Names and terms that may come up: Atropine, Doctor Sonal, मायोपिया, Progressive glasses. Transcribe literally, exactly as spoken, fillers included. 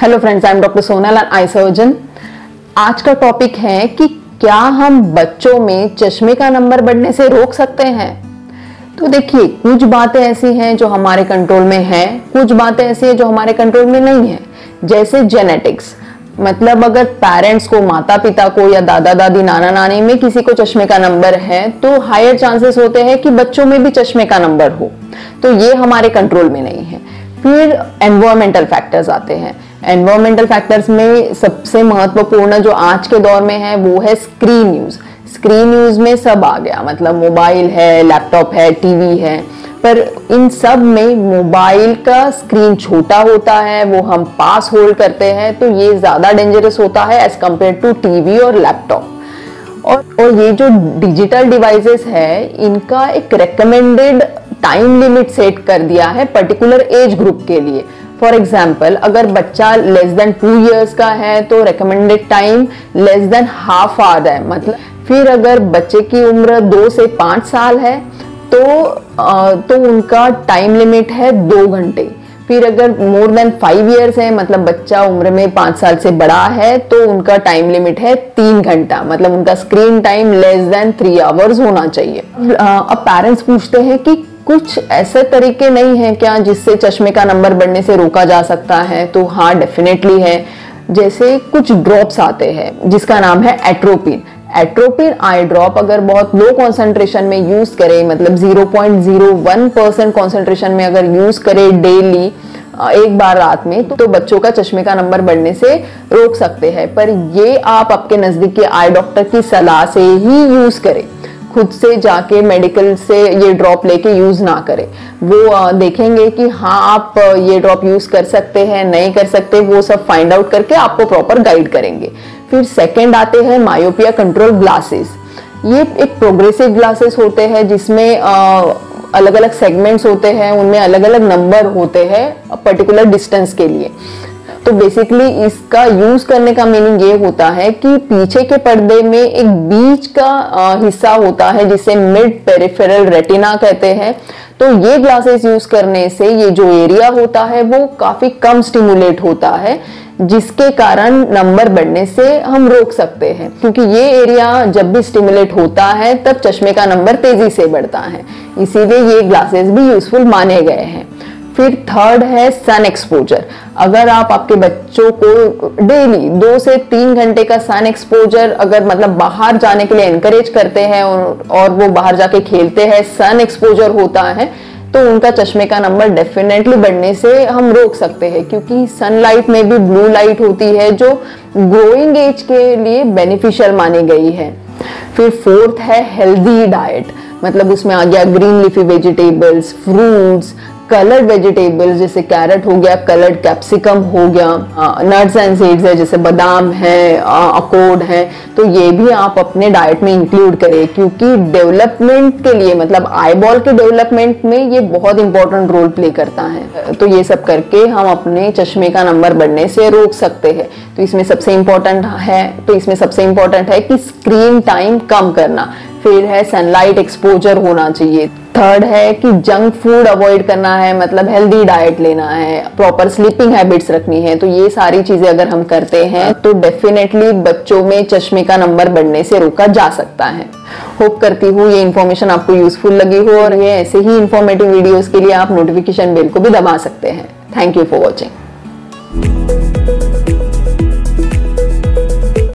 Hello friends, I am doctor Sonal, eye surgeon. आज का topic है कि क्या हम बच्चों में चश्मे का नंबर बढ़ने से रोक सकते हैं। तो देखिए, कुछ बातें ऐसी हैं जो हमारे कंट्रोल में है, कुछ बातें ऐसी हैं जो हमारे कंट्रोल में नहीं है। जैसे जेनेटिक्स, मतलब अगर पेरेंट्स को, माता पिता को या दादा दादी नाना नानी में किसी को चश्मे का नंबर है तो हायर चांसेस होते हैं कि बच्चों में भी चश्मे का नंबर हो। तो ये हमारे कंट्रोल में नहीं है। फिर एनवायरमेंटल फैक्टर्स आते हैं। एनवायरमेंटल फैक्टर्स में सबसे महत्वपूर्ण जो आज के दौर में है वो है स्क्रीन यूज। स्क्रीन यूज में सब आ गया, मतलब मोबाइल है, लैपटॉप है, टीवी है, पर इन सब में मोबाइल का स्क्रीन छोटा होता है, वो हम पास होल्ड करते हैं, तो ये ज़्यादा डेंजरस होता है एज कम्पेयर टू टीवी और लैपटॉप। और और ये जो डिजिटल डिवाइसेस है, इनका एक रिकमेंडेड टाइम लिमिट सेट कर दिया है पर्टिकुलर एज ग्रुप के लिए। फॉर एग्जाम्पल, अगर बच्चा लेस देन टू ईयर्स का है तो recommended time less than half hour है, मतलब। फिर अगर बच्चे की उम्र दो से पाँच साल है तो आ, तो उनका टाइम लिमिट है दो घंटे। फिर अगर मोर देन फाइव ईयर्स है, मतलब बच्चा उम्र में पाँच साल से बड़ा है, तो उनका टाइम लिमिट है तीन घंटा, मतलब उनका screen time less than three hours होना चाहिए। अब पेरेंट्स पूछते हैं कि कुछ ऐसे तरीके नहीं हैं क्या जिससे चश्मे का नंबर बढ़ने से रोका जा सकता है? तो हाँ, डेफिनेटली है। जैसे कुछ ड्रॉप्स आते हैं जिसका नाम है एट्रोपिन। एट्रोपिन आई ड्रॉप अगर बहुत लो कॉन्सेंट्रेशन में यूज़ करें, मतलब zero point zero one percent concentration में अगर यूज़ करें डेली एक बार रात में, तो बच्चों का चश्मे का नंबर बढ़ने से रोक सकते हैं। पर ये आप आपके नज़दीक के आई डॉक्टर की सलाह से ही यूज़ करें, खुद से जाके मेडिकल से ये ड्रॉप लेके यूज़ ना करें। वो देखेंगे कि हाँ, आप ये ड्रॉप यूज़ कर सकते हैं, नहीं कर सकते, वो सब फाइंड आउट करके आपको प्रॉपर गाइड करेंगे। फिर सेकंड आते हैं मायोपिया कंट्रोल ग्लासेस। ये एक प्रोग्रेसिव ग्लासेस होते हैं जिसमें अलग अलग सेगमेंट्स होते हैं, उनमें अलग अलग नंबर होते हैं पर्टिकुलर डिस्टेंस के लिए। तो बेसिकली इसका यूज़ करने का मीनिंग ये होता है कि पीछे के पर्दे में एक बीच का हिस्सा होता है जिसे मिड पेरिफेरल रेटिना कहते हैं। तो ये ग्लासेस यूज़ करने से ये जो एरिया होता है वो काफ़ी कम स्टिमुलेट होता है, जिसके कारण नंबर बढ़ने से हम रोक सकते हैं, क्योंकि ये एरिया जब भी स्टिमुलेट होता है तब चश्मे का नंबर तेज़ी से बढ़ता है। इसीलिए ये ग्लासेस भी यूज़फुल माने गए हैं। फिर थर्ड है सन एक्सपोजर। अगर आप आपके बच्चों को डेली दो से तीन घंटे का सन एक्सपोजर, अगर मतलब बाहर जाने के लिए एनकरेज करते हैं और, और वो बाहर जाके खेलते हैं, सन एक्सपोजर होता है, तो उनका चश्मे का नंबर डेफिनेटली बढ़ने से हम रोक सकते हैं। क्योंकि सनलाइट में भी ब्लू लाइट होती है जो ग्रोइंग एज के लिए बेनिफिशियल मानी गई है। फिर फोर्थ है हेल्दी डाइट, मतलब उसमें आ गया green leafy vegetables, fruits, coloured vegetables जैसे कैरेट हो गया, कलर्ड कैप्सिकम हो गया, नट्स एंड सीड्स है जैसे बादाम है, अखरोट है, तो ये भी आप अपने डाइट में इंक्लूड करें, क्योंकि डेवलपमेंट के लिए, मतलब आईबॉल के डेवलपमेंट में ये बहुत इंपॉर्टेंट रोल प्ले करता है। तो ये सब करके हम अपने चश्मे का नंबर बढ़ने से रोक सकते हैं। तो इसमें सबसे इम्पोर्टेंट है तो इसमें सबसे इम्पोर्टेंट है कि स्क्रीन टाइम कम करना। फिर है सनलाइट एक्सपोजर होना चाहिए। थर्ड है कि जंक फूड अवॉइड करना है, मतलब हेल्दी डाइट लेना है, प्रॉपर स्लीपिंग हैबिट्स रखनी है। तो ये सारी चीज़ें अगर हम करते हैं तो डेफिनेटली बच्चों में चश्मे का नंबर बढ़ने से रोका जा सकता है। होप करती हूँ ये इन्फॉर्मेशन आपको यूजफुल लगी हो, और ये ऐसे ही इन्फॉर्मेटिव वीडियोज़ के लिए आप नोटिफिकेशन बेल को भी दबा सकते हैं। Thank you for watching.